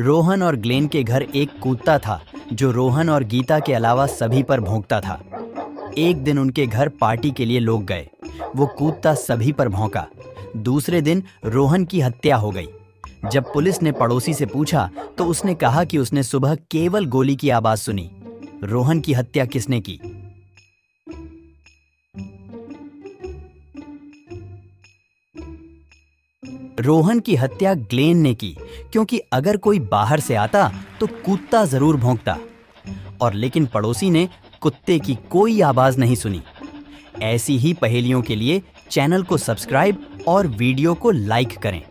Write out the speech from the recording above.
रोहन और ग्लेन के घर एक कुत्ता था जो रोहन और गीता के अलावा सभी पर भौंकता था। एक दिन उनके घर पार्टी के लिए लोग गए, वो कुत्ता सभी पर भौंका। दूसरे दिन रोहन की हत्या हो गई। जब पुलिस ने पड़ोसी से पूछा तो उसने कहा कि उसने सुबह केवल गोली की आवाज सुनी। रोहन की हत्या किसने की? रोहन की हत्या ग्लेन ने की, क्योंकि अगर कोई बाहर से आता तो कुत्ता जरूर भौंकता, और लेकिन पड़ोसी ने कुत्ते की कोई आवाज नहीं सुनी। ऐसी ही पहेलियों के लिए चैनल को सब्सक्राइब और वीडियो को लाइक करें।